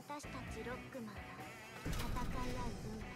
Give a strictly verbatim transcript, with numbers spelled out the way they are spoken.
私たちロックマンは戦い合う運命。